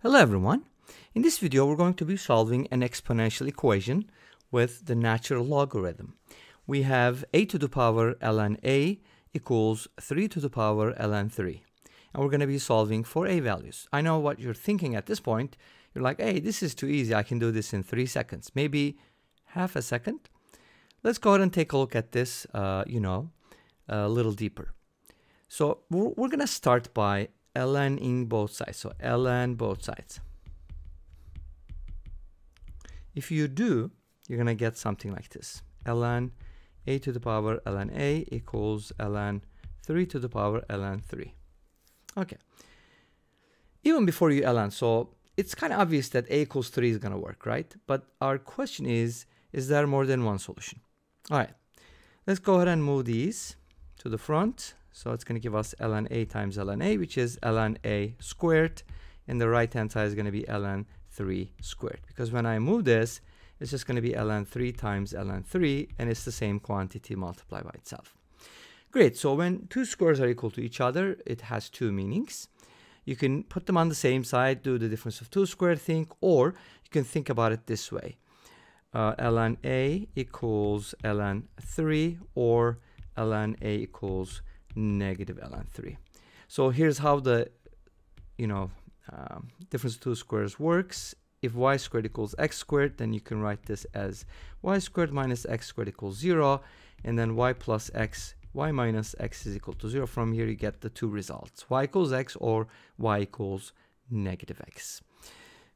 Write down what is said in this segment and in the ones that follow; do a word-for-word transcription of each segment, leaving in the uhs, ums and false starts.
Hello everyone. In this video we're going to be solving an exponential equation with the natural logarithm. We have a to the power ln a equals three to the power ln three. And we're going to be solving for a values. I know what you're thinking at this point. You're like, hey, this is too easy. I can do this in three seconds, maybe half a second. Let's go ahead and take a look at this, uh, you know, a little deeper. So we're, we're going to start by ln-ing both sides, so ln both sides. If you do, you're going to get something like this. ln a to the power ln a equals ln three to the power ln three. Okay. Even before you ln, so it's kind of obvious that a equals three is going to work, right? But our question is, is there more than one solution? All right. Let's go ahead and move these to the front. So it's going to give us ln a times ln a, which is ln a squared. And the right-hand side is going to be ln three squared. Because when I move this, it's just going to be ln three times ln three. And it's the same quantity multiplied by itself. Great. So when two squares are equal to each other, it has two meanings. You can put them on the same side, do the difference of two squared thing. Or you can think about it this way. Uh, ln a equals ln three, or ln a equals negative ln three. So here's how the, you know, um, difference of two squares works. If y squared equals x squared, then you can write this as y squared minus x squared equals zero, and then y plus x, y minus x is equal to zero. From here you get the two results, y equals x or y equals negative x.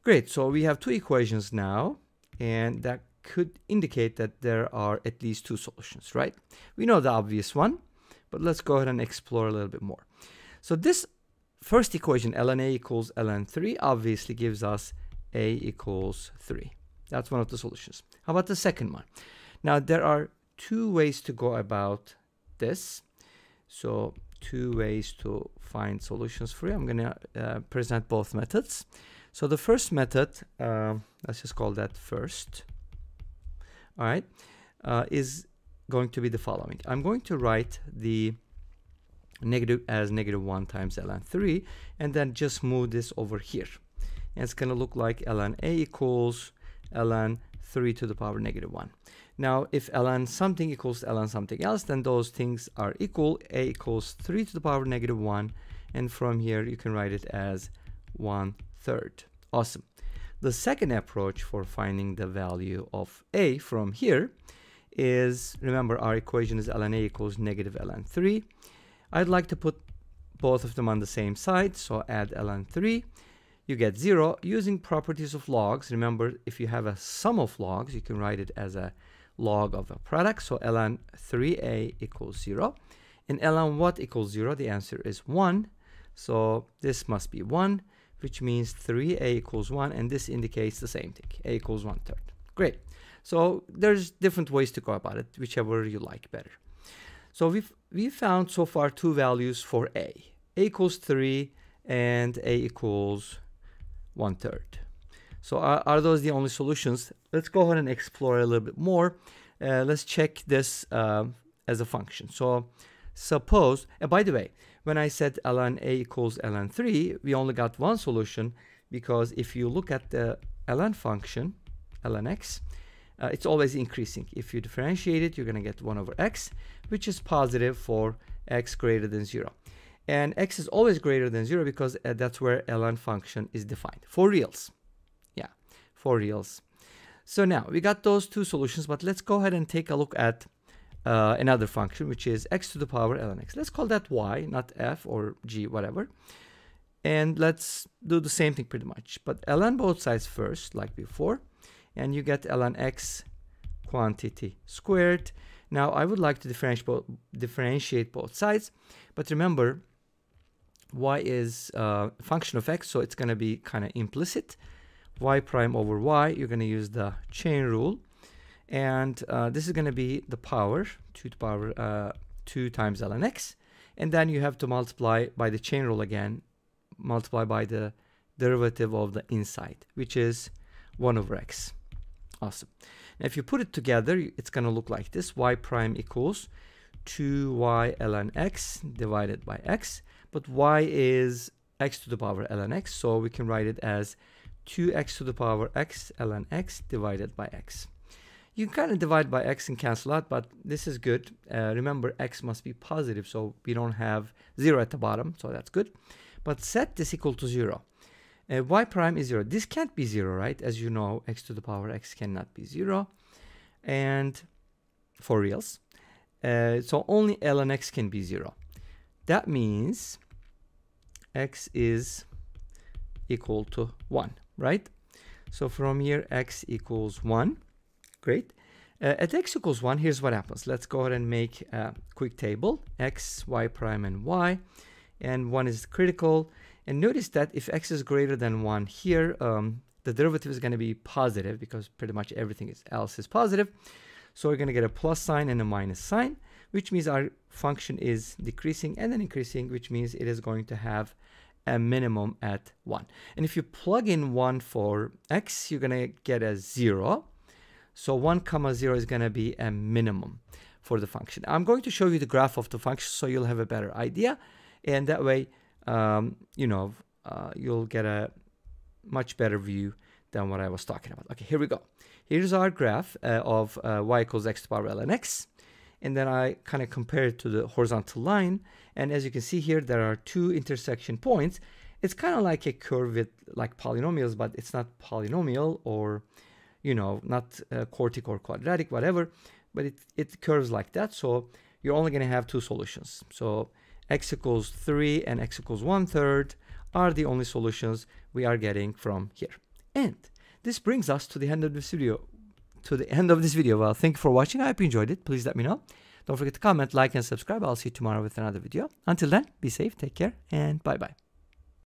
Great, so we have two equations now, and that could indicate that there are at least two solutions, right? We know the obvious one, but let's go ahead and explore a little bit more. So this first equation, ln a equals ln three, obviously gives us a equals three. That's one of the solutions. How about the second one? Now there are two ways to go about this. So two ways to find solutions for you. I'm gonna uh, present both methods. So the first method, uh, let's just call that first, all right, uh, is going to be the following. I'm going to write the negative as negative one times ln three, and then just move this over here. And it's going to look like ln a equals ln three to the power negative one. Now, if ln something equals ln something else, then those things are equal. A equals three to the power negative one, and from here you can write it as one third. Awesome. The second approach for finding the value of a from here is, remember our equation is ln a equals negative ln three. I'd like to put both of them on the same side, so add ln three, you get zero. Using properties of logs, remember if you have a sum of logs, you can write it as a log of a product, so ln three a equals zero. And ln what equals zero? The answer is one, so this must be one, which means three a equals one, and this indicates the same thing, a equals one third. Great. So there's different ways to go about it, whichever you like better. So we've, we've found so far two values for a. a equals three and a equals one third. So are, are those the only solutions? Let's go ahead and explore a little bit more. Uh, let's check this uh, as a function. So suppose, and by the way, when I said ln a equals ln three, we only got one solution, because if you look at the ln function, ln x, Uh, it's always increasing. If you differentiate it, you're going to get one over x, which is positive for x greater than zero. And x is always greater than zero because uh, that's where ln function is defined. For reals. Yeah, for reals. So now we got those two solutions, but let's go ahead and take a look at uh, another function, which is x to the power ln x. Let's call that y, not f or g, whatever. And let's do the same thing pretty much. But ln both sides first, like before. And you get ln x quantity squared. Now I would like to differentiate both, differentiate both sides, but remember y is a function of x, so it's going to be kind of implicit. Y prime over y, you're going to use the chain rule, and uh, this is going to be the power two to the power uh, two times ln x, and then you have to multiply by the chain rule again, multiply by the derivative of the inside, which is one over x. Awesome. Now if you put it together, it's going to look like this. Y prime equals two y ln x divided by x, but y is x to the power ln x. So we can write it as two x to the power x ln x divided by x. You can kind of divide by x and cancel out, but this is good. Uh, remember, x must be positive, so we don't have zero at the bottom, so that's good. But set this equal to zero. Uh, y prime is zero. This can't be zero, right? As you know, x to the power x cannot be zero. And for reals. Uh, so only ln x can be zero. That means x is equal to one, right? So from here, x equals one. Great. Uh, at x equals one, here's what happens. Let's go ahead and make a quick table. X, y prime, and y. And one is critical. And notice that if x is greater than one here, um, the derivative is going to be positive because pretty much everything else is positive. So we're going to get a plus sign and a minus sign, which means our function is decreasing and then increasing, which means it is going to have a minimum at one. And if you plug in one for x, you're going to get a zero. So one comma zero is going to be a minimum for the function. I'm going to show you the graph of the function so you'll have a better idea. And that way, um, you know, uh, you'll get a much better view than what I was talking about. Okay, here we go. Here's our graph uh, of uh, y equals x to the power ln x. And then I kind of compare it to the horizontal line. And as you can see here, there are two intersection points. It's kind of like a curve with like polynomials, but it's not polynomial or, you know, not uh, quartic or quadratic, whatever. But it, it curves like that. So you're only going to have two solutions. So x equals three and x equals one third are the only solutions we are getting from here. And this brings us to the end of this video. To the end of this video. Well, thank you for watching. I hope you enjoyed it. Please let me know. Don't forget to comment, like, and subscribe. I'll see you tomorrow with another video. Until then, be safe, take care, and bye-bye.